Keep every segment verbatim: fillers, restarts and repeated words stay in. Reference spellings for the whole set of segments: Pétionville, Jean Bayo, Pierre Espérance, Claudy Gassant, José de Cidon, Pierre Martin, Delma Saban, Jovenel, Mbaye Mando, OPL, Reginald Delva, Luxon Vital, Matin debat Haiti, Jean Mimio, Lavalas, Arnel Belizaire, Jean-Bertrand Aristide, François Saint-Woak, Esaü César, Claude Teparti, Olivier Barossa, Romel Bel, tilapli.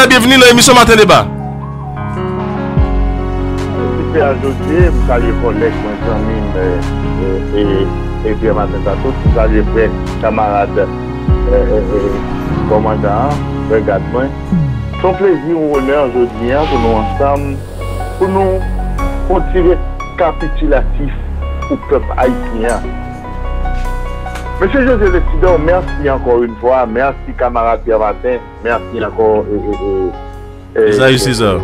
Belizaire, bienvenue dans l'émission Matin Débat. Je suis aujourd'hui, vous saluez collègues, mon ami, et Pierre Martin, vous saluez frères, camarades, commandants, regarde-moi. C'est un plaisir, un honneur aujourd'hui pour nous ensemble, pour nous continuer capitulatif au peuple haïtien. Monsieur José de Cidon, merci encore une fois, merci camarade Pierre Martin, merci encore. Esaü César.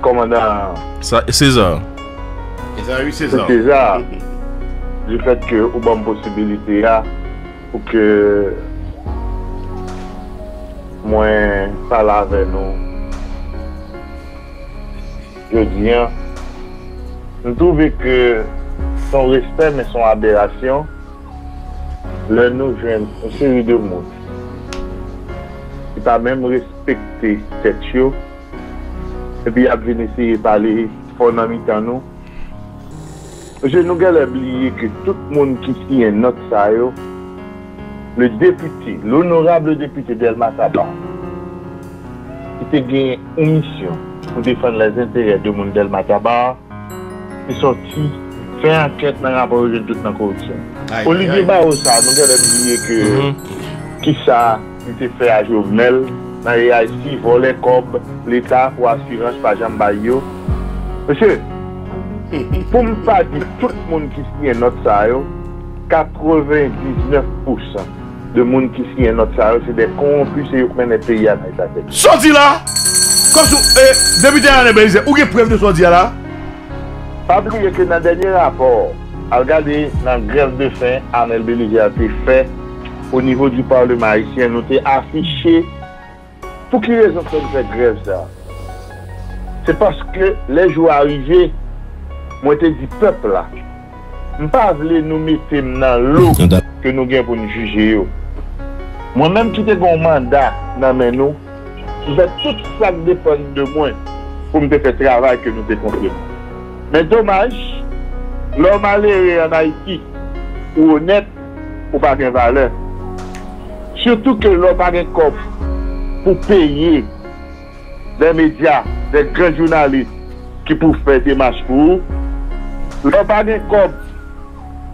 Commandant. César. Esaü César. César. Le fait que vous avez une possibilité là pour que moi parle avec nous. Je dis, nous trouvons que son respect mais son aberration. Le nous jeunes, une série de monde qui n'a même respecté cette chose. Et puis, il a venu essayer de parler fondamentalement nous. Je nous ai oublié que tout le monde qui tient notre saillot, le député, l'honorable député Delma Saban, qui a gagné une mission pour défendre les intérêts du monde Delma Saban, qui est sorti faire enquête dans le rapport de toute la corruption. Olivier Barossa, nous avons oublié que qui ça a été fait à Jovenel, dans les réalités, voler comme l'État pour assurance par Jean Bayo. Monsieur, pour ne pas dire tout le monde qui signe notre saillot, quatre-vingt-dix-neuf pour cent de monde qui signe notre saillot, c'est des corrompus et qui mènent les pays à l'État. Sorti là, comme vous, député Arnel Belizaire, où est preuve de sorti là? Pas oublier que dans le dernier rapport, regardez, dans la grève de faim, Arnel Belizaire a été fait au niveau du Parlement haïtien. Nous avons affiché pour qui les enfants de cette grève. C'est parce que les jours arrivés, moi, je dit peuple là. Je ne pas nous mettre dans l'eau que nous avons pour nous juger. Moi-même, qui ai un mandat dans mes nous, je vais tout ça dépend de moi pour me faire le travail que nous avons fait. Mais dommage. L'homme malheureux en Haïti, ou honnête, ou pas de valeur. Surtout que l'homme a un coffre pour payer des médias, des grands journalistes qui peuvent faire des matchs pour. L'homme a un coffre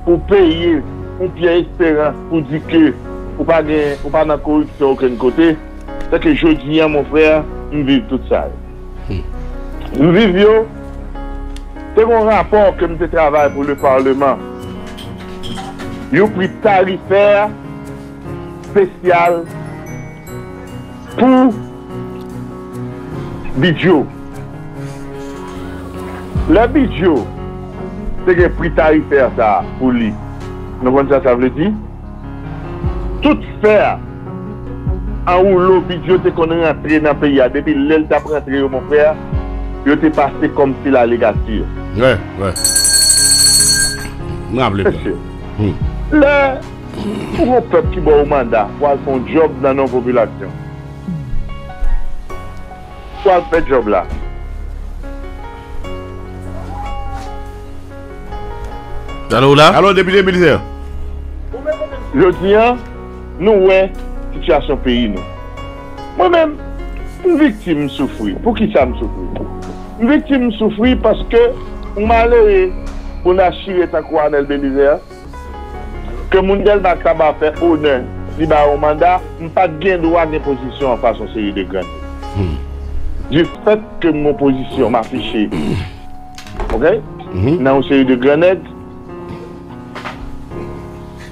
pour payer, pour Pierre Espérance, pour dire que, ou pas de corruption aucun côté. C'est que je dis à mon frère, nous vivons tout ça. Nous vivons. C'est un rapport que nous travaillons pour le Parlement. Il y a un prix tarifaire spécial pour Bidjo. Le Bidjo, c'est un prix tarifaire ça, pour lui. Nous comprenons ça, ça veut dire tout faire en rouleau Bidjo, c'est qu'on est rentré dans le pays. Depuis l'aile t'a rentré, mon frère, il était passé comme si la légature. Ouais, ouais. Monsieur, mm. le, pour un peuple qui va au mandat, pour faire son job dans nos populations, pour faire ce job là, allô là? Allô, député Belizaire. Je dis, nous, ouais, situation pays, nous. Moi-même, une victime souffrit. Pour qui ça me souffrit? Une victime souffrit parce que on m'a l'air, on a chiré ta croix Arnel Belizaire, que mon Delma Saban fait honneur, dit bah au mandat, on n'a pas de droit de position en face de série de grandes. Du fait que mon position m'a affiché, ok, dans une série de grenades,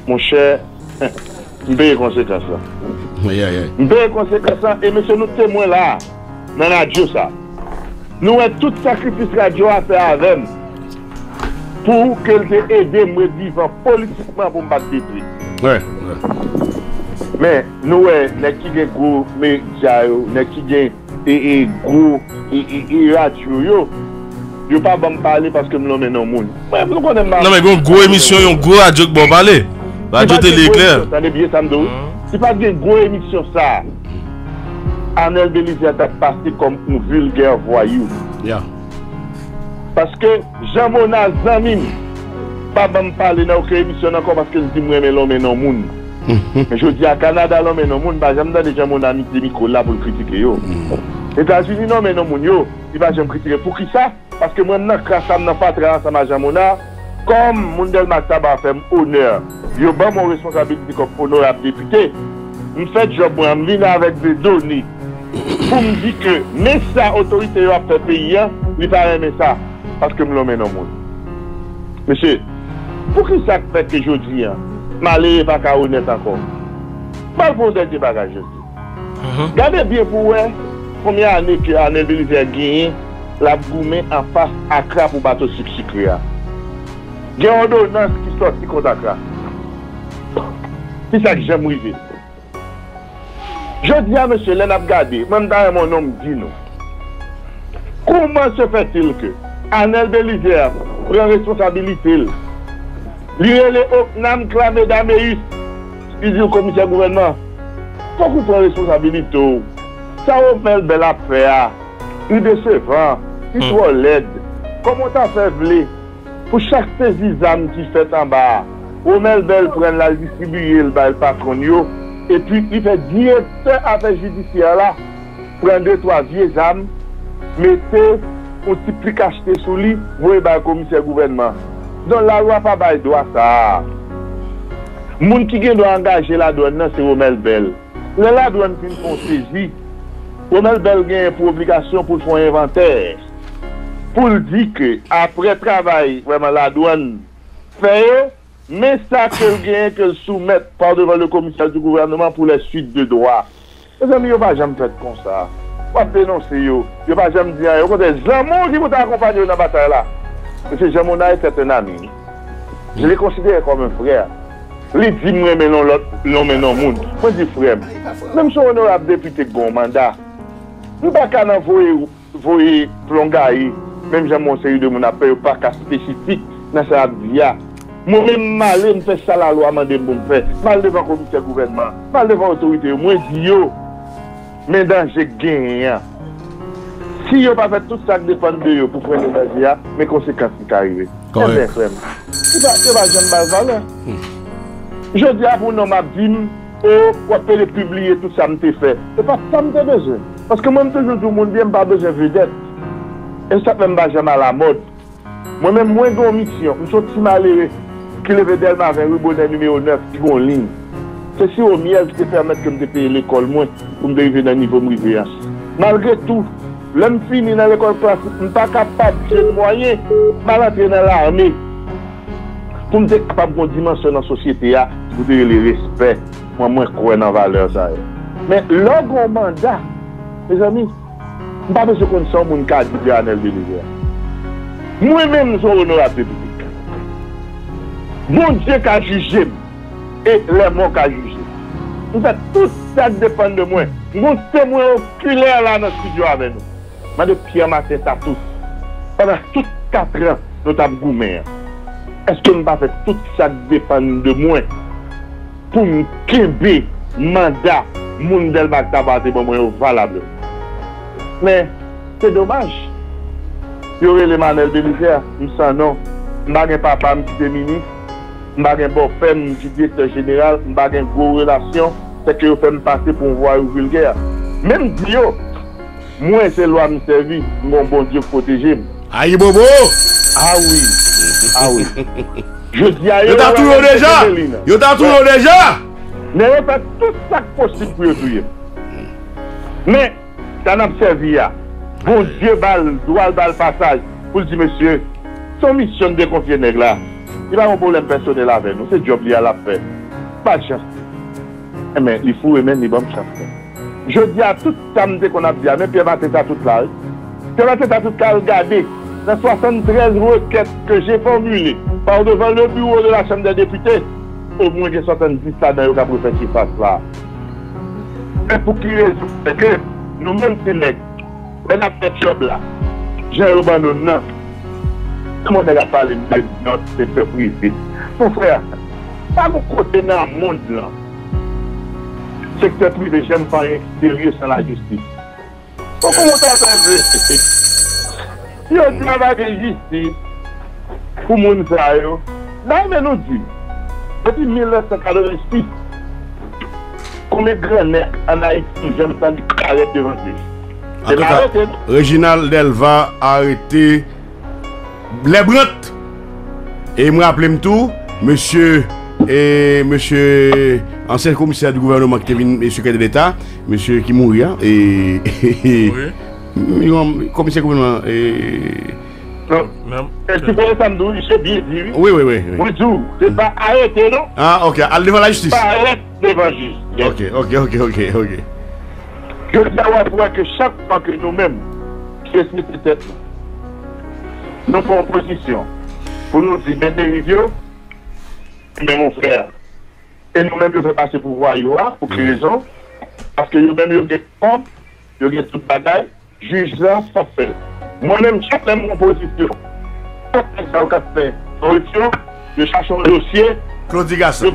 mon cher, je paye les conséquences. Je paye les conséquences et monsieur nous témoins là, dans la radio ça. Nous avons tout sacrifice radio à faire avec pour qu'elle aide à me vivre politiquement pour me battre des prix. Ouais, ouais. Mais nous avons des gros médias, des gros radios. Je ne vais pas me parler parce que je ne suis pas monde. Non, mais une grosse émission, une grosse radio qui va parler. Radio télé clair. Ça n'est bien, ça me donne. Ce n'est pas une grosse émission, ça. Arnel Belizaire a passé comme un vulgaire voyou. Yeah. Parce que Jean Monaz Zamim, pas me parler dans aucune émission encore parce que je dis moi mais l'homme est non monde. Mais je dis à Canada, non, mais non, mon déjà mon ami des micros là pour le critiquer. Les États-Unis, non, mais non, mon yo, il va jamais critiquer. Pour qui ça? Parce que maintenant, grâce à mon patron, ça m'a jamais comme mon Del Mataba fait honneur, je prends mon responsabilité comme honorable député. Je fais le job, je viens avec des données pour me dire que, mais ça, l'autorité a fait payer, il va aimer ça. Parce que je l'emmène dans le monde. Monsieur, pour qui ça fait que je dis, je ne pas honnête encore. Je ne vais pas des bagages. Regardez bien pour vous, combien d'années que Arnel Belizaire a gagné, la gourmet en face à Kra pour bateau sucré. Il y a une ordonnance qui sort qui compte à Kra. C'est ça que j'aime arriver. Je dis à M. Lenab Gade, même dans mon homme dit nous, comment se fait-il que Arnel Belizaire prend responsabilité? Lui et les Oknam clamés d'Améus, ils disent au commissaire gouvernement, pourquoi vous prenez responsabilité? Ça vous fait une belle affaire. Il est décevant, il est trop laid. Comment t'as fait vle? Pour chaque saisie d'âme qui fait en bas, vous mettez belle prenne la distribuer le patron. Et puis, il fait directeur affaire judiciaire là, prendre deux, trois vieilles âmes, mettez un petit prix cacheté sous lui, vous voyez le commissaire gouvernement. Donc la loi pas bail droit ça. Moun qui doit engager la douane, c'est Romel Bel. La douane qui font saisie, Romel Bel gagne pour obligation pour faire un inventaire. Pour dire que après travail, vraiment la douane fait, mais ça que gagne que soumettre par devant le commissaire du gouvernement pour les suites de droit. Les amis, on va jamais faire comme ça. On va dénoncer, on va jamais dire, on va dire, jamais qui vous accompagne dans la bataille là. Monsieur Jamona était un ami. Je le considère comme un frère. Il dit, moi, mais non, l'autre, non, mais non, monde. Moi, je dis, frère, même si on a un député qui a un mandat, nous ne pouvons pas envoyer Plongaï, même si on a eu de mon appel, pas qu'à spécifique, dans sa vie. Moi-même, mal, je fais ça la loi, je me fais mal devant le commissaire gouvernement, mal devant l'autorité. Moi, je dis, mais dans j'ai gagné. Si vous n'avez pas fait tout ça qui dépend de vous pour prendre l'énergie, mes conséquences sont arrivées. C'est bien clair. C'est pas que j'aime pas. Je dis à vous, non, ma bim, oh, vous pouvez publier tout ça que vous avez fait. C'est pas ça que vous avez besoin. Parce que moi, toujours, tout le monde dit que je n'ai pas besoin de vedette. Et ça ne fait jamais à la mode. Moi-même, moi, j'ai une mission. Je suis malheureux qui levait d'elle avec le bonnet numéro neuf qui est en ligne. C'est si au miel qui permet que je paye l'école moins pour me dériver d'un niveau de résilience. Malgré tout, l'homme fini dans l'école classique, je ne suis pas capable de moyen de rentrer dans l'armée. Pour me dire capable de dimension dans la société, pour dire le respect, moi, moi, je crois dans la valeur. Mais le grand mandat, mes amis, je ne sais pas si on sent mon cas de Arnel Belizaire. Moi-même, je suis honorable de public. Mon Dieu qui a jugé, et les mots qui a jugé. Nous faisons tout ça dépend de moi. Mon témoin oculaire là dans le studio avec nous. Je de Pierre Martin, ça tous. Pendant toutes quatre ans, nous avons gourmet. Est-ce que nous avons fait tout ça dépend de moi pour me québer mandat monde del Bactabat et moi valable? Mais c'est dommage. Il y aurait les Arnel Belizaire, je sens non. Je n'ai pas papa qui est ministre, je n'ai pas beau-père qui est directeur général, je n'ai pas une bonne relation, c'est que je fais me passer pour voir une vulgaire. Même Dieu. Moi, c'est loi qui me servit, mon bon Dieu protégé. Aïe, Bobo! Ah oui! Ah oui! Je dis à eux. Yo t'as trouvé déjà! Yo t'as trouvé déjà! Mais on fait tout ça possible pour eux. Mais, ça n'a pas servi. Bon Dieu, doit le passage pour dire, monsieur, son mission de confier les là, il a un problème personnel avec nous. C'est job lié à la paix. Pas de chance. Mais il faut même les bonnes chances. Je dis à tout samedi qu'on a dit, mais Pierre Martin a tout là. Pierre Martin a tout là, regardez, dans soixante-treize requêtes que j'ai formulées par devant le bureau de la Chambre des députés, au moins j'ai soixante-dix là dans le cas qui passe là. Et pour qu'il résulte que nous-mêmes, c'est les gens qui fait job là. J'ai abandonné. Tout le monde a parlé de notre secteur privé. Mon frère, pas vous côté dans le monde là. Le secteur privé, j'aime pas être sérieux sans la justice. Pourquoi on t'a fait? Si on travaille avec justice, pour mon travail, là, il nous dit, depuis mille neuf cent quatre-vingt-six, combien de grands nègres en Haïti j'ai entendu arrêter devant lui? En tout cas, Reginald Delva a arrêté les brutes. Et il me rappelle tout, monsieur et monsieur ancien commissaire du gouvernement qui était secrétaire d'État, monsieur qui mourit, hein, et, et oui. Commissaire gouvernement et non. Oui, oui, oui. Oui, c'est pas arrêté, non? Ah, ok, allez devant la justice. Arrête devant la justice. Ok, ok, ok, ok, ok. Je veux savoir que chaque fois que nous-mêmes, je suis peut-être, nous prenons position pour nous dire, mais dérivions, mais mon frère, et nous-mêmes, nous faisons passer pour voir Yoa, pour quelle raison? Parce que nous-mêmes, nous avons des comptes, nous avons toute bataille, jugeant sans faire. Moi-même, chaque même mon position, je cherche un dossier. Claudy Gassant,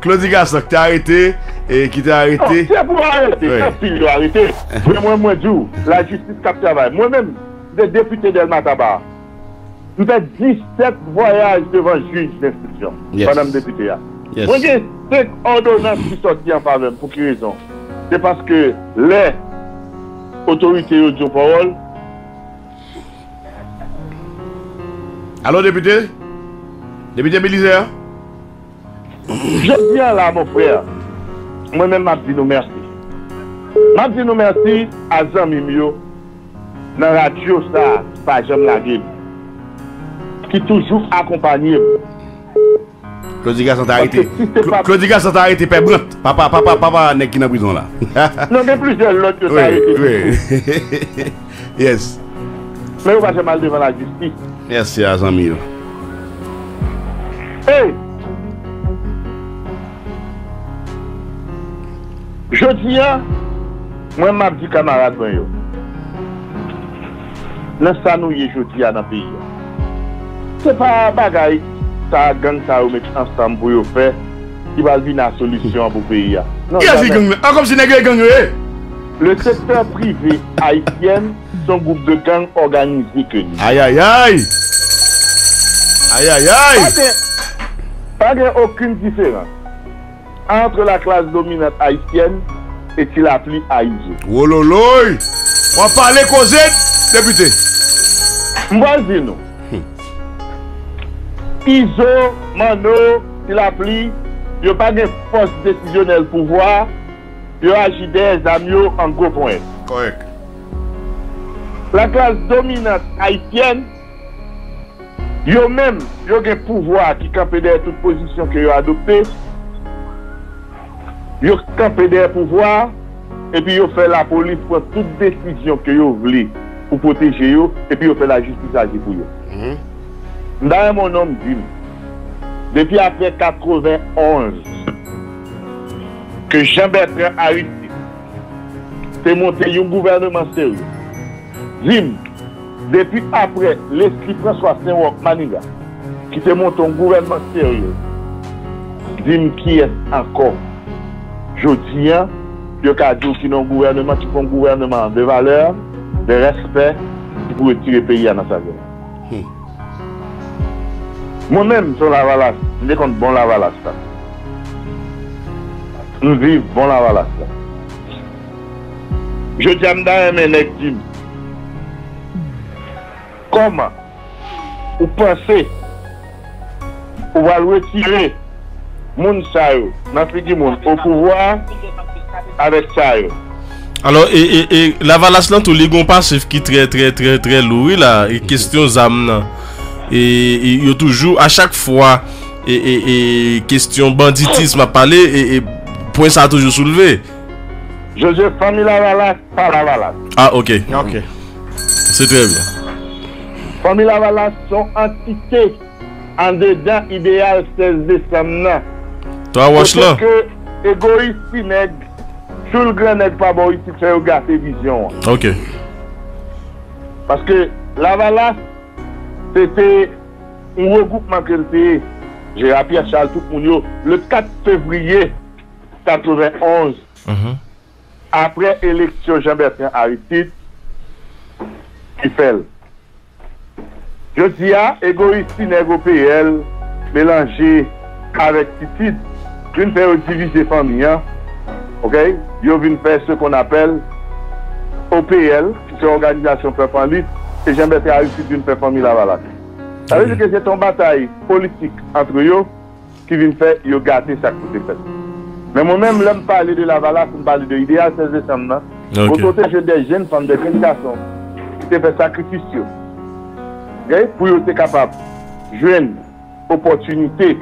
Claudy Gassant qui t'a arrêté et qui t'a arrêté. C'est pour arrêter, c'est pour arrêter. Moi, moi, la justice qui travaille. Moi-même, le député d'Elma Tabar, nous avons dix-sept voyages devant le juge d'instruction, madame députée. Moi, j'ai cinq ordonnances qui sont sorties en faveur. Pour quelle raison? C'est parce que les autorités ont dit parole. Allô, député? Député Belizaire? Je viens là, mon frère. Moi-même, je dis nous merci. Je dis nous merci à Jean Mimio, dans la radio, ça, par Jean Laguib, qui toujours accompagne. Claudy Gassant arrêté. Claudy Gassant arrêté, père Brut. Papa, papa, papa, n'est qui dans la prison là. Non, mais plusieurs l'autre qui arrêté. Oui, yes. Mais vous passez mal devant la justice. Merci à Jean Mimio. Hey! Je dis, moi, je dis, camarade, dans ça, nous, je dis, dans le pays. Ce n'est pas un bagaille, ça, gang, ça, ou mettre ensemble pour faire, qui va venir la solution pour le pays. Non, le secteur privé haïtien, son groupe de gangs organisé que nous. Aïe, aïe, aïe! Aïe, aïe, aïe! Pas de aucune différence entre la classe dominante haïtienne et qui l'appelle Haïti. Oh loloy! On va parler causette, député. Moi, je dis non. Iso, Mano, qui l'appelle, il n'y a pas de force décisionnelle pour voir, il agit des amis en gros point. Correct. La classe dominante haïtienne, yo même, yo gen pouvoir qui campe derrière toute position que yo adopté. Yo campe derrière pouvoir et puis yo fait la police pour toute décision que yo voulez pour protéger yo et puis yo fait la justice agir pour yo. Mm-hmm. Dans mon homme dit, depuis après quatre-vingt-onze que Jean-Bertrand Aristide s'est monté un gouvernement sérieux. Dim, depuis après l'esprit François Saint-Woak Maniga, qui te monte un gouvernement sérieux, dis-moi qui est encore. Je dis, je dis qu'il y a un gouvernement qui fait un gouvernement de valeur, de respect, qui pourrait tirer le pays dans sa gueule. Moi-même, je suis la valasse, je suis bon la valasse. Nous vivons bon la valasse. Je dis à mes nègres, comment vous pensez qu'on va retirer mon saïo, notre monde au pouvoir avec saïo? Alors, et, et, et la valace là, tout le monde passif qui est très, très, très, très lourd, là, et question Zamna. Et il y a toujours, à chaque fois, et, et, et question banditisme à parler, et, et point ça a toujours soulevé. Je dis famille la valace, pas la valace. Ah, ok. Ok. C'est très bien. Famille Lavalas sont entités en dedans idéal seize décembre. Toi, watch là. Que égoïste, nègre, tout le grand nègre pas bon, il fait regarder vision. Ok. Parce que Lavalas, c'était un regroupement que c'était. J'ai rappelé à Charles Toupounio le quatre février quatre-vingt-onze, mm -hmm. après élection Jean-Bertrand Aristide, il fait. Je dis à égoïste négo P L mélangé avec Titi, je ne fais pas diviser famille, OK? Ils viennent faire ce qu'on appelle O P L, c'est Organisation Peuple en Lutte, et Jean-Bertrand Aristide d'une Peuple en Lutte. Ça veut dire que c'est une bataille politique entre eux qui vient faire, ils gâter ça que vous faites. Mais moi-même, l'homme parle de la valace, on parle de l'idéal seize décembre. Vous protégez des jeunes femmes, des jeunes garçons qui te fait sacrifice. Okay? Pour être capable de jouer opportunité,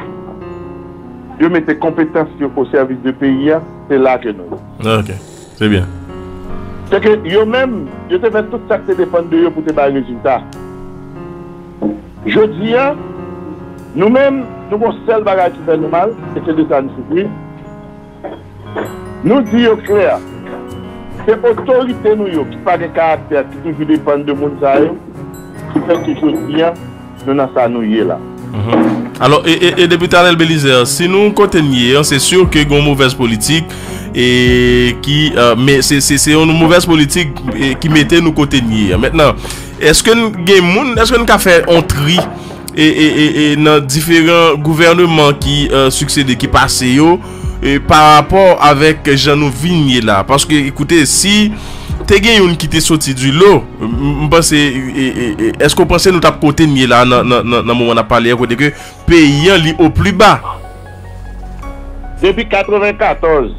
de mettre des compétences au service du pays, c'est là que nous. Ok, c'est bien. C'est que eux-mêmes, ils te fait tout ça qui dépend de eux pour te faire des résultats. Je dis, nous-mêmes, nous avons seul bagage qui fait nous mal, et c'est de ça nous souffrir. Nous disons clair, c'est l'autorité qui n'a pas de caractère, qui toujours dépend de mon saïe, qui fait que je dis, nous n'avons pas de là. Alors, et, et député Arnel Belizaire, si nous continuons, c'est sûr que nous avons une mauvaise politique. Et qui, euh, mais c'est une mauvaise politique et qui mettait nous côté nier. Maintenant, est-ce que nous avons fait un tri et, et, et, et dans différents gouvernements qui euh, succédaient, qui passaient, par rapport avec Jean-Nou Vigné là? Parce que, écoutez, si tu as une qui t'est sorti du lot, est-ce qu'on pensait nous avons côté nier là dans le moment où on a parlé, côté que pays est au plus bas? Depuis mille neuf cent quatre-vingt-quatorze.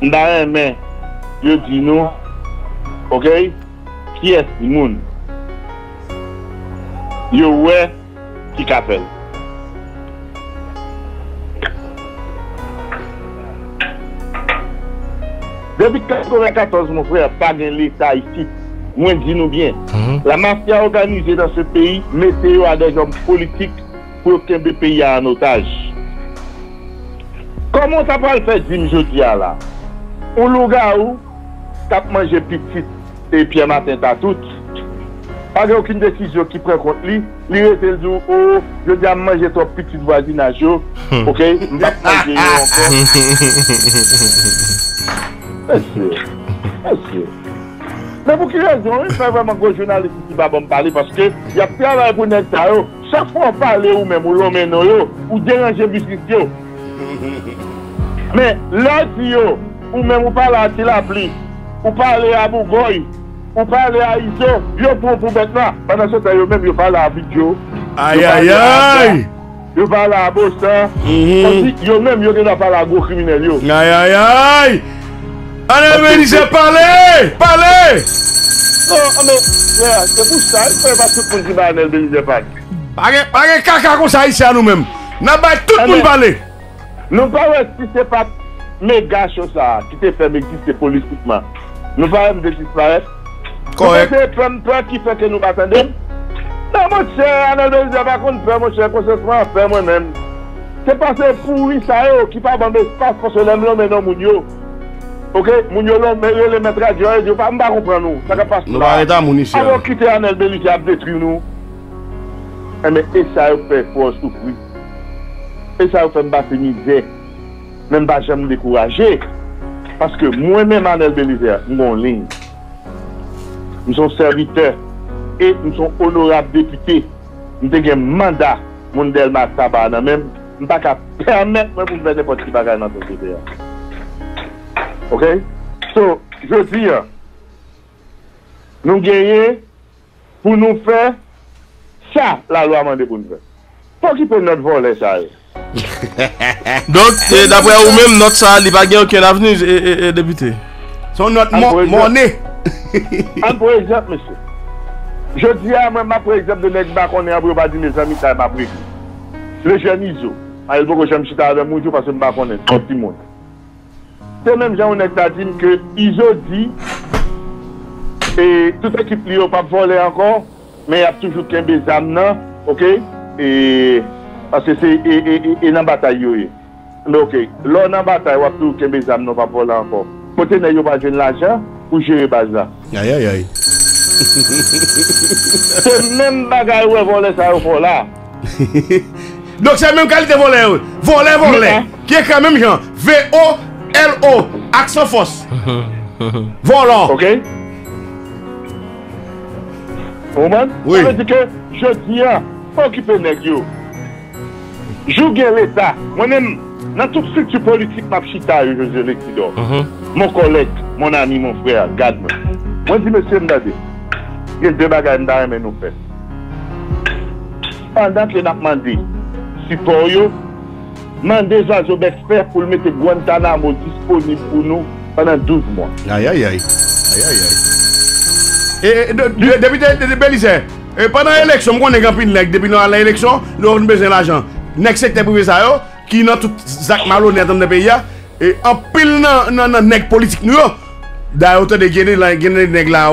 Dans mais je dis nous, ok, qui est le monde? Je vois qui capelle. Depuis mille neuf cent quatre-vingt-quatorze, mon frère, pas de l'État ici. Moi, dis-nous bien. Mm-hmm. La mafia organisée dans ce pays, mettez-vous à des hommes politiques pour que le pays en otage. Comment ça va le faire, dis-moi, je dis à là? Ou l'ouga ou, t'as mangé petit et Pierre Martin t'as tout. Pas aucune décision qui prend contre lui. Lui reste le jour où je dis à manger ton petit voisinage. Ok? M'bap manger encore. Monsieur. Monsieur. Mais pour quelle raison? Il faut vraiment que les journalistes qui vont parler parce que il y a travail pour nous. Chaque fois qu'on parle ou même ou l'homme ou ou déranger la mais l'autre, ou même ou parle à Tilapli, ou parle à Bougoy, ou parle à Iso, yo pour pour maintenant. Pendant ce temps, yo même yo parle à Bidjo. Aïe aïe aïe. Yo parle à Boston. Yo même yo ne parle à gros criminel yo. Aïe aïe aïe. Allez Belizaire, parlez, parlez. Non mais c'est pour ça, il faut pas tout le monde qui va Arnel Belizaire pas. Pas de caca comme ça ici à nous-mêmes. N'a pas tout le monde parler. Nous parlons si c'est pas méga chose ça qui te fait exister politiquement. Nous parlons de disparaître. Correct. C'est trente-trois qui fait que nous attendons. Non, mon cher, on n'a pas qu'on fait, mon cher, consentement, faire moi-même. C'est parce que pourri ça qui parle dans l'espace parce que l'homme l'homme est non mounio. Ok, mounio l'homme, mais il est maître à Dieu, il ne va pas comprendre nous. Ça ne passe pas. Nous arrêtons à mon cher. Alors quitter Arnel Belizaire à détruire nous. Mais et ça fait force souffrir. Et ça fait m'a fait misère. Même pas jamais me décourager. Parce que moi-même, Arnel Belizaire, nous sommes en ligne. Nous sommes serviteurs. Et nous sommes honorables députés. Nous avons un mandat. Nous avons un mandat. Nous même nous pas qu'à permettre de faire n'importe qui dans notre société. Ok? Donc, je dis, nous gagnons pour nous faire ça, la loi m'a demandé pour nous faire. Pour qui peut notre voler ça? Donc, d'après vous-même, notre salle n'est pas gagnée aucun avenir, député. Son notre monnaie. Un pour exemple, monsieur. Je dis à moi, par exemple, de l'ex-bac, on est à Bouba, mes amis, ça m'a pris. Le jeune Iso, il faut que je me chita avec mon jour parce que je ne connais pas tout le monde. C'est même gens on est à dire que Iso dit, et toute équipe qui n'a pas volé encore, mais il y a toujours qu'un bézame, ok? Et. Parce que c'est une bataille. Mais ok, l'on a bataille, on a des âmes, on va voler encore. Quand on n'a pas de l'argent, pour gérer la base. Aïe, aïe, aïe. C'est même bagaille où on vole ça, on vole là. Donc c'est la même qualité de voler. Voler, voler. Qui est quand même genre V O L O, accent force. Volant. Ok. Vous comprenez? Oui. Ça veut dire que je tiens, occupez-vous. Jouer l'État, moi-même, Dans toute structure politique, je suis José de Cidon. Mon collègue, mon ami, mon frère, garde-moi. Moi, je dis, monsieur Mdade, il y a deux bagages que nous faisons. Pendant que nous avons demandé, si pour nous, demandez à nos experts pour mettre Guantanamo disponible pour nous pendant douze mois. Aïe, aïe, aïe. Aïe, aïe, aïe. Et député Belizaire, pendant l'élection, on est campé depuis l'élection, nous avons besoin d'argent. Next secteur privé, ça, qui n'a tout Zach malhonnête dans le pays, et en pile dans le nec politique, nous. D'ailleurs, autant de guérir les gens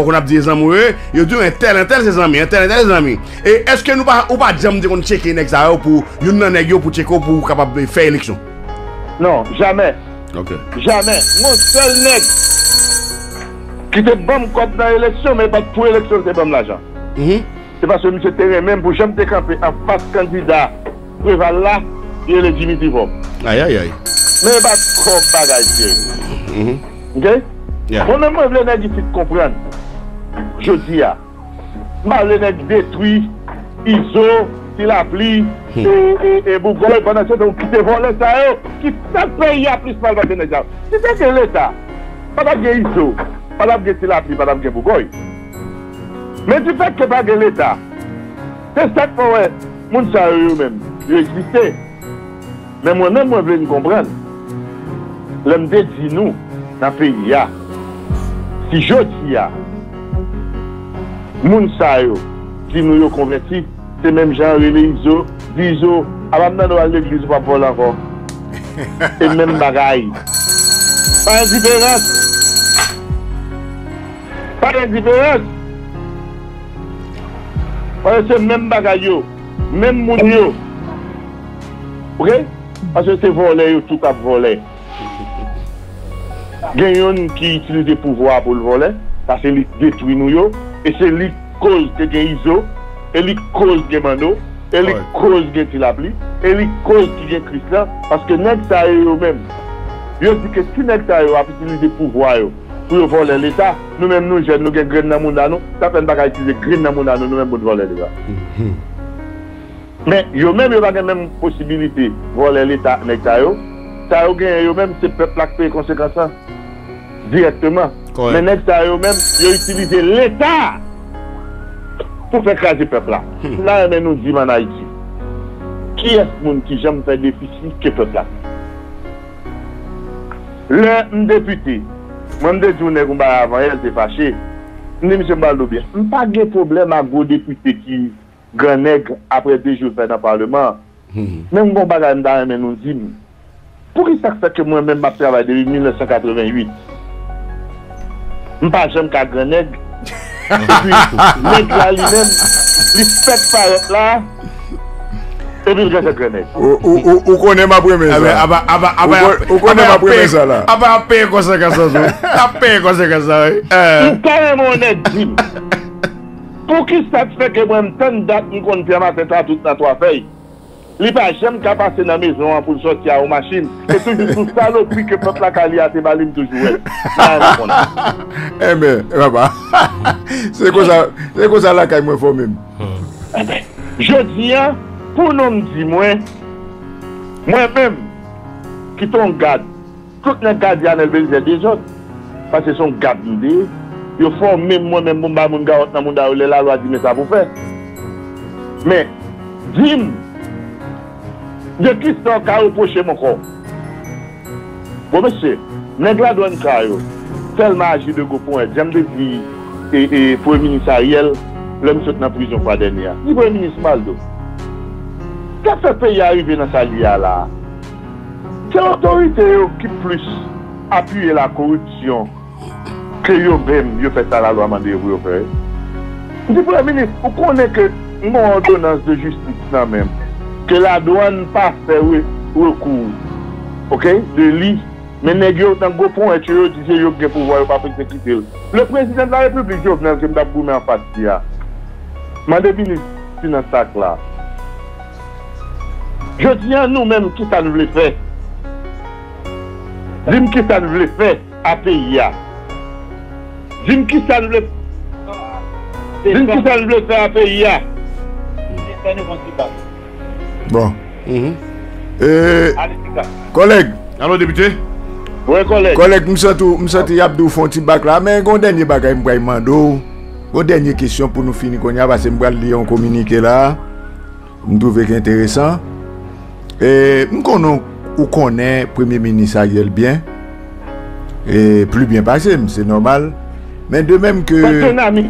qu'on a dit les amoureux, ils ont dit un tel, un tel, ses amis, un tel, un tel, ses amis. Et est-ce que nous ne pas jamais dire qu'on checker les gens pour checker pour capable faire élection? Non, jamais. Ok. Jamais. Mon seul nec qui te bombe contre l'élection, mais pas pour l'élection, c'est bombe l'argent. C'est parce que M. Terrain, même pour jamais décamper en face candidat, préval là, il est légitime. Aïe, aïe, aïe. Mais pas trop bagaille. Ok? Yeah. On a mal l'énergie de comprendre. Je dis à mal l'énergie détruit, I S O, il a pli, et et Bougol, pendant ce temps, qui te vole ça, qui ça paye à plus mal l'énergie. C'est que l'État, pas d'abri I S O, pas d'abri il a pli, pas d'abri Bougol. Mais du fait que pas de l'État, c'est ça que ouais, mon ça eux-mêmes, ils existaient. Mais moi-même, moi, je veux comprendre. L'homme dit nous, dans le pays, si je dis à Mounsayo, qui nous convertit, c'est même Jean-René Iso, Diso, avant d'aller à l'église, pas pour l'enfant. C'est même bagaille. Pas d'indifférence. Pas d'indifférence. Parce que c'est même bagaille, même mounio. Ok? Parce que c'est volé, tout à volé. Il y a des gens qui utilisent le pouvoir pour le voler, parce que c'est détruit nous, et c'est la cause que les I S O, et la cause que les Mando, et la cause que les Lapli, et la cause que les Christians, parce que les gens eux-mêmes, ils disent que si les gens utilisent le pouvoir pour voler l'État, nous-mêmes, nous jeunes, nous avons des graines dans le monde, ça fait pas utiliser des graines dans le monde, nous-mêmes, pour voler l'État. Mais eux-mêmes, ils n'ont pas la même possibilité de voler l'État, les gens. Ça eux même c'est le peuple qui paye les conséquences directement. Mais les gens même ils utilisent l'État pour faire craser le peuple. Là, on nous dit en Haïti, qui est ce monde qui j'aime faire déficit que le peuple? Le député, même des journées qu'on va avant, elle s'est fâchée. Je dis, M. Mbalobien, je n'ai pas de problème avec un député qui grand nègre après deux jours dans le Parlement. Même quand on nous dit, pour qui ça fait que moi-même, je travaille depuis mille neuf cent quatre-vingt-huit? Je ne parle jamais qu'à Grenègue. Puis, nègre là, lui-même, il fait par là. Et puis, je vais à Grenègue. Vous connaissez ma première ça? Vous connaissez ma première ça là? Vous avez payé conséquence. Vous avez payé conséquence. Vous parlez mon nègre. Pour qui ça fait que moi-même, tant de dates, je compte Pierre Martin tout dans trois feuilles. Il n'y a pas jamais qu'à passer dans la maison pour sortir aux machines. C'est toujours tout ça, le prix que le peuple a été balim toujours. Eh bien, papa, c'est quoi ça? C'est quoi ça là qu'il me faut même? Je dis, pour nous dire, moi-même, qui t'en garde, tout le garde de Arnel Belizaire des autres, parce que son garde, ils font même moi-même, mon gars, mon gars, mon gars, la loi dit, mais ça vous fait. Mais, dis-moi, de qui sont qu'à reprocher mon corps? Bon, monsieur, n'est-ce pas douane Kayo? Tellement agi de Gopon, j'aime de dire, et Premier ministre Ariel, l'homme saute dans la prison pour la dernière. Il Premier ministre Maldo. Qu'est-ce que le pays arrivé dans sa vie là? C'est l'autorité qui plus appuie la corruption que eux-mêmes, ils font ça la loi mandée pour eux. Dis Premier ministre, vous connaissez que mon ordonnance de justice là même. Que la douane n'a pas fait recours. Ok? De lit. Mais les gens dans le fond, ils disent qu'ils ont le pouvoir, ils n'ont pas fait exécuter. Le président de la République, Jovenel, qui m'a promis en face de ça. Madame ministre, c'est dans ce sac-là. Je dis à nous-mêmes qui ça nous voulait faire. Dis-moi qui ça nous voulait faire à pays. Dis-moi qui ça nous voulait faire à pays. C'est ça nous voulait faire à pays. Bon. Mm-hmm. Euh, collègue. Allô, député. Oui, collègue. Collègue, je me sens que Yabdou fait un petit bac là, mais un dernier bac à Mbaye Mando. Une dernière question pour nous finir, parce que je vais lire communiqué là. Je trouve que intéressant. Et nous connaissons le Premier ministre Ariel bien. Et plus bien passé, c'est normal. Mais de même que. Un ami,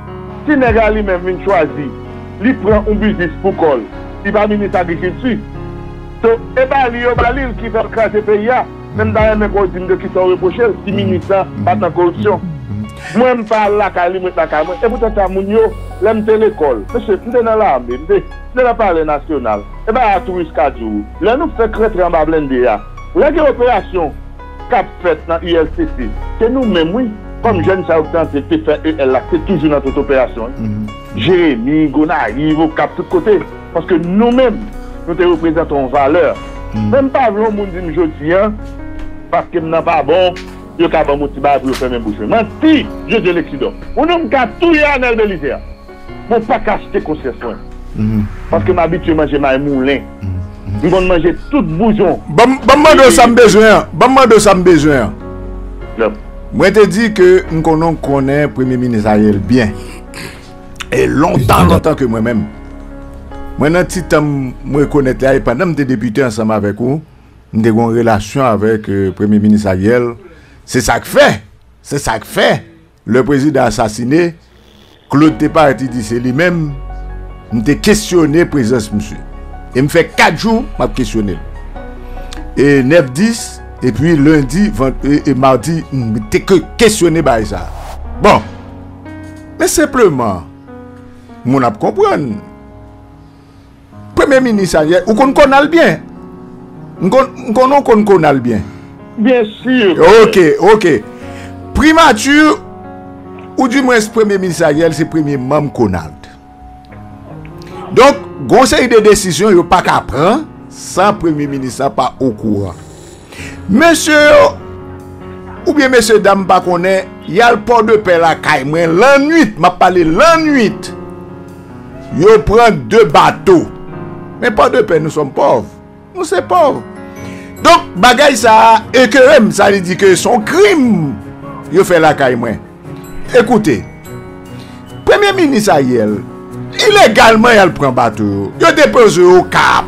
si Négal lui-même vient choisir, il prend un business pour col, il va ministre agriculture. Donc, et bien, il y a qui va craser le pays, même dans les mêmes conditions qui sont reprochés, si ministre pas de corruption. Moi, je parle là, je suis là, et pourtant, je suis à l'école. Monsieur, je suis dans l'armée, je suis dans la parole nationale. Et bien, à touriste Kadjou, là, nous faisons créer un bablin de là. Là, l'opération qui a fait dans l'I L C C, c'est nous-mêmes, oui. Comme jeune Saoutan, c'est P F L, c'est toujours notre opération. Jérémy, Gonari, vos cap, tout côté. Parce que nous-mêmes, nous te représentons valeur. Même pas vraiment, nous disons aujourd'hui, parce que nous n'avons pas bon, nous n'avons pas bon petit bar pour le faire même bouche. Menti, José de Cidon. Nous n'avons pas tout à Arnel Belizaire. Nous n'avons pas acheté concession. Parce que habituellement, j'ai mangé moulin. Nous allons manger tout bougeon. Bamma de Sam besoin. Bamma de Sam besoin. Moi, je te dis que nous connaissons le Premier ministre Ariel bien. Et longtemps, longtemps que moi-même. Moi, dans le petit temps, je connais Ariel. Pendant que je suis député ensemble avec vous, nous avons une relation avec le Premier ministre Ariel. C'est ça que fait. C'est ça que fait. Le président assassiné, Claude Teparti dit c'est lui-même. Nous avons questionné la présence, monsieur. Et me fait quatre jours, je suis questionné. Et neuf dix. Et puis lundi et mardi, t'es que questionné par ça. Bon. Mais simplement, mon ap comprendre. Premier ministre, ou qu'on connaît bien. Ou qu'on connaît bien. Bien sûr. Ok, ok. Primature, ou du moins premier ministre, c'est premier membre qu'on a. Donc, conseil de décision, il n'y a pas qu'à prendre sans premier ministre, pas au courant. Monsieur, ou bien monsieur dame pas connaît, il y a le port de paix la caille. Moi, l'an huit, m'a parlé l'an huit. Yo prend deux bateaux. Mais port de paix, nous sommes pauvres. Nous sommes pauvres. Donc, bagay ça, et que ça dit que son crime, yo fait la caille. Écoutez, Premier ministre Ariel, illégalement, il prend bateau. Yo dépose au cap.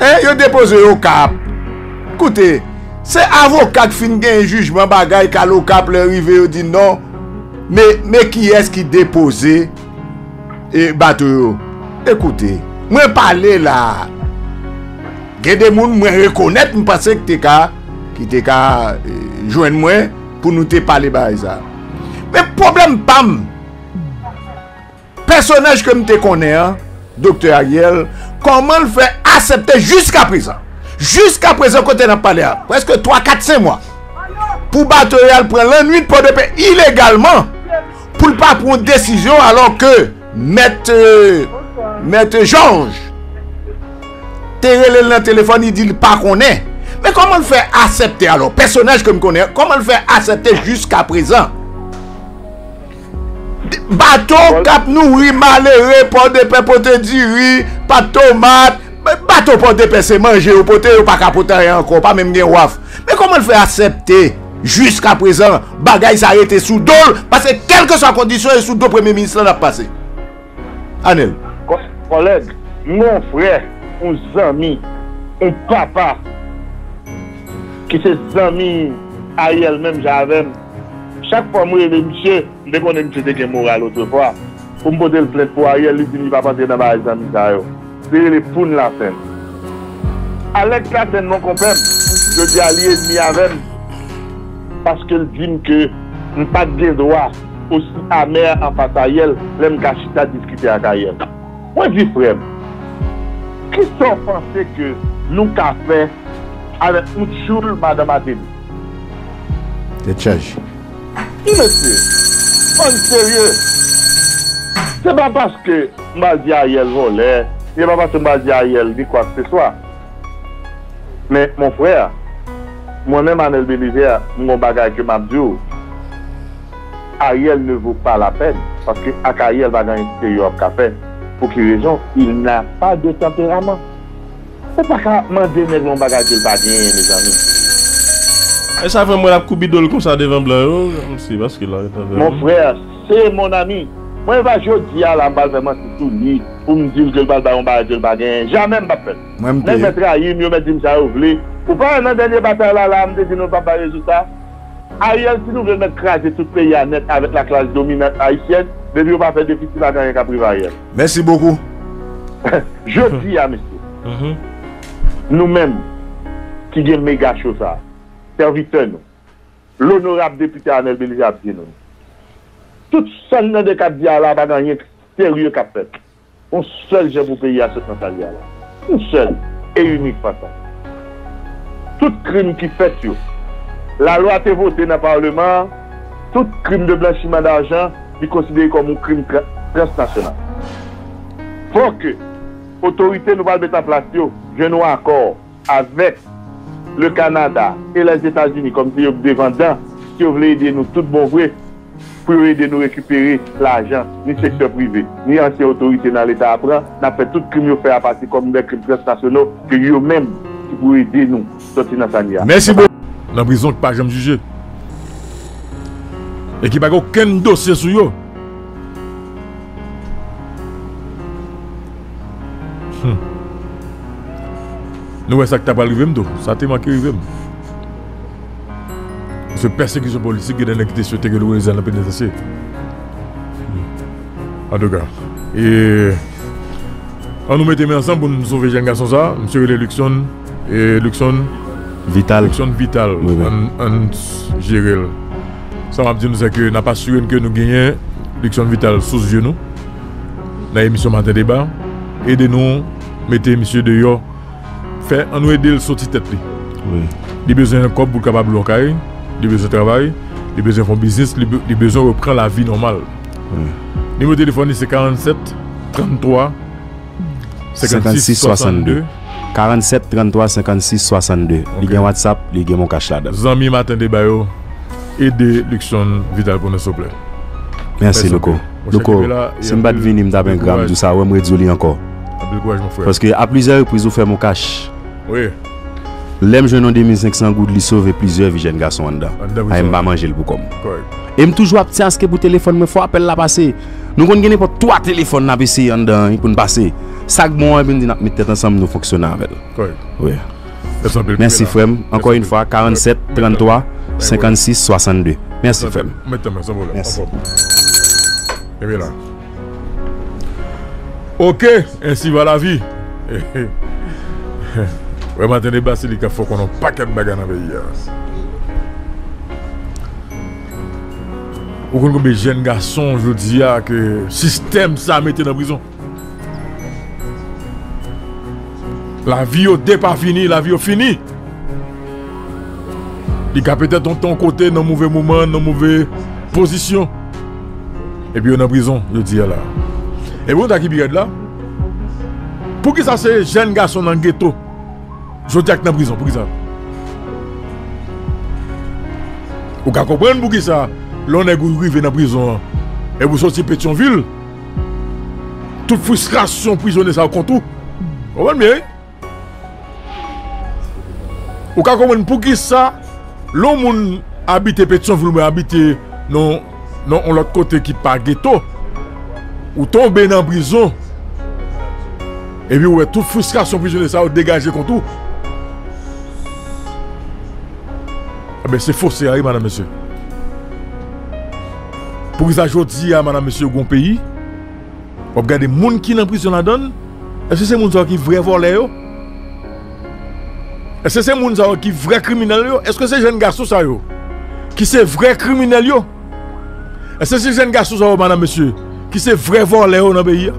Hein, yo dépose au cap. Écoutez, c'est avocat qui finit un jugement bagaille qu'à l'ocap le rivière dit non, mais, mais qui est-ce qui dépose et bateau? Écoutez, moi parler là, il y a des gens qui reconnaissent, je pense que t'es qu'à eh, joindre moi pour nous te parler de ça. Mais problème, pam, personnage que je connais, hein, docteur Ariel, comment le faire accepter jusqu'à présent? Jusqu'à présent, quand on a parlé, presque trois, quatre, cinq mois, pour battre elle prend l'ennui de port de paix illégalement, pour ne pas prendre une décision alors que Maître Maître Georges, terré le téléphone, il dit qu'il pas qu'on est. Mais comment le faire accepter alors, personnage comme qu'on est, comment le faire accepter jusqu'à présent? Bateau cap nourri, malheureux, port de paix, pour te dire oui, pas de tomate. Bateau pour dépasser manger au poté ou pas capoter encore pas même bien waf. Mais comment le faire accepter jusqu'à présent bagaille s'arrêter sous dos parce que quelle que soit la condition et sous dos premier ministre l'a passé. Arnel. Collègue, mon frère, mon ami, mon papa qui ses amis Ariel même j'avais chaque fois moi le monsieur dès qu'on est monsieur de moral autrefois pour me poser le plaid pour Ariel lui dit il va passer dans ma amis ça yo. Les poules la scène. Avec la scène, mon compère, je dis à l'ennemi avec parce qu'elle dit que nous n'avons pas de droit aussi amer en face à elle, même qu'à chita discuter avec elle. Moi, je dis frère, qui sont pensés que nous avons fait avec Oudjoul, Madame Adélie. C'est chargé. Oui, monsieur. En sérieux. C'est pas parce que Mazi Ariel volait, c'est pas parce que Mazi Ariel dit quoi que ce soit. Mais mon frère, moi-même, Arnel Belizaire, mon bagage que m'a dit, Ariel ne vaut pas la peine, parce que Ariel va gagner une période qu'a fait. Pour quelle raison? Il n'a pas de tempérament. C'est pas qu'à demander mon bagage qu'il va gagner, mes amis. Et ça fait moi la coupe d'idole comme ça devant Blanc. Mon frère, c'est mon ami. Moi, je dis à la balle vraiment c'est tout lui pour me dire que le balle on va gagner. Jamais pas fait. Moi, je me trahis, je me dis que ça ouvre. Pourquoi dans le dernier bataille là, je me dis que nous n'avons pas de résultat? Ariel, si nous voulons craser tout le pays à net avec la classe dominante haïtienne, nous ne pouvons pas faire de difficile à gagner qu'à priver Ariel. Merci beaucoup. Je dis à monsieur, mm-hmm. nous-mêmes, qui sommes méga chauds, serviteurs, l'honorable député Arnel Belizaire, tout seul dans le cas de là, il n'y a rien de sérieux qu'à faire. On seul, je vous paye à ce temps-là. On seul et unique façon. Tout crime qui fait sur la loi a été votée dans le Parlement, tout crime de blanchiment d'argent est considéré comme un crime transnational. Il faut que l'autorité nous mette en place, je nous accord avec le Canada et les États-Unis, comme si des vendants, qui voulaient aider nous tout bon vrai, pour aider nous récupérer l'argent, ni secteur privé, ni ancienne autorité dans l'État après, n'a fait tout crime fait à partir comme des crimes transnationaux, que eux-mêmes qui pourraient aider nous sortir dans sa nière. Merci beaucoup. La prison qui n'a pas jamais jugé. Et qui n'a pas aucun dossier sur eux. Hum. Nous, ça t'a pas arrivé, ça t'a manqué arrivé. Cette persécution politique qui est dans l'équité sur le territoire de la pénitentiaire. En tout cas. Et on nous mettait ensemble pour nous sauver les jeunes garçons, ça, monsieur le Luxon et Luxon. Vital. Luxon Vital. Oui, oui. En, en gérer. Ça m'a dit nous c'est que n'a pas sûr que nous gagnons Luxon Vital sous yeux nous. Dans l'émission Matin Débat. Aidez-nous, mettez monsieur dehors. Fait on nous aider le sortir tête. Oui. Il a besoin d'un corps pour capable local, il a besoin de travail, il a besoin de faire business, il a besoin de reprendre la vie normale. Oui. Numéro de téléphone c'est quarante-sept trente-trois cinquante-six soixante-deux. quarante-sept trente-trois cinquante-six soixante-deux. Il y a WhatsApp, il y a mon cash là-dedans. Zami Matin Débat, aidez Luxon Vital pour nous s'il vous plaît. Merci beaucoup. Loko, si je ne viens pas de gramme, tout ça, je me réduis encore. Parce que à plusieurs reprises, vous faites mon cash. Oui. L'aime jeune en deux mille cinq cents gouttes, il sauve plusieurs jeunes garçons en dedans. Je ne vais pas manger le boucom. Et je toujours appeler à ce que vous téléphone, mais il faut appeler la passer. Nous avons pour trois téléphones à passer en dedans pour nous passer. Sac bon, et nous mettons tête ensemble, nous fonctionnons avec. Oui. Merci, frère. Encore une fois, quarante-sept trente-trois cinquante-six soixante-deux. Merci, frère. Merci. Et bien là. Ok, ainsi va la vie. Ouais, Matin Débat, c'est qu'il faut qu'on ait un paquet de bagages dans le pays. Vous connaissez les jeunes garçons, je dis que le système ça mettait dans la prison. La vie n'est pas finie, la vie est finie. Il y a peut-être de ton côté, dans le mauvais moment, dans la mauvaise position. Et puis on est en prison, je dis là. Et vous, qui êtes là? Pour qui ça, c'est jeune garçon dans le ghetto? Je dis que dans la prison, pour qui ça? Vous comprenez pour qui ça? L'on est arrivé dans la prison. Et vous sortez Pétionville. Toute frustration prisonnière, ça compte tout. Vous comprenez bien? Vous comprenez pour qui ça? L'homme habite Pétionville, mais habite non. Non, on l'autre côté qui pas ghetto, ou tomber dans la prison, et puis ouais, toute frustration prisonnier, ça, ou dégager contre tout. Eh bien, c'est faux, c'est arrivé, madame, monsieur. Pour que ça, je dis à madame, monsieur, au pays, on regarde les gens qui sont dans la prison, est-ce que c'est les gens qui sont vrais voleurs? Est-ce que c'est les gens qui sont vrais criminels? Est-ce que c'est les jeunes garçons, ça, qui sont vrais criminels? Est-ce que ces jeunes garçons, madame, monsieur, qui sont vraiment volés dans le pays?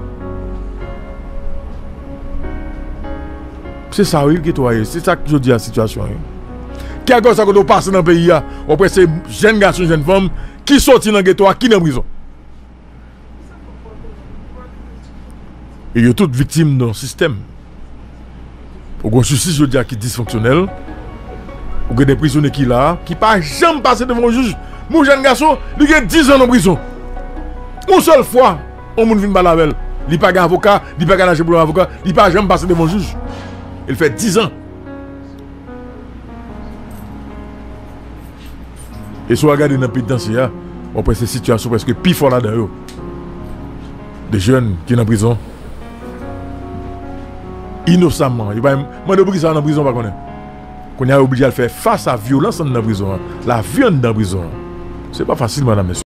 C'est ça, oui, c'est ça que je dis à la situation. Quelque chose que nous passons dans le pays, après ces jeunes garçons, jeunes femmes qui sortent dans le ghetto, qui sont en prison. Et ils sont toutes victimes d'un système. Au gros souci, je dis à qui est dysfonctionnel. Ou des prisonniers qui là, qui pas jamais passé devant le juge. Mon jeune garçon, il a dix ans en prison. Une seule fois, on ne vient pas la belle. Il n'y a pas d'avocat, il n'y a pas d'avocat, pour l'avocat, il n'y a pas jamais passé devant le juge. Il fait dix ans. Et si on regarde dans le pénitentiaire, on prend ces situations presque pire fort là-dedans. Des jeunes qui sont en prison. Innocemment. Ils ne sont pas en prison. Qu'on est obligé de faire face à la violence dans la prison. La violence dans la prison. Ce n'est pas facile, madame, monsieur.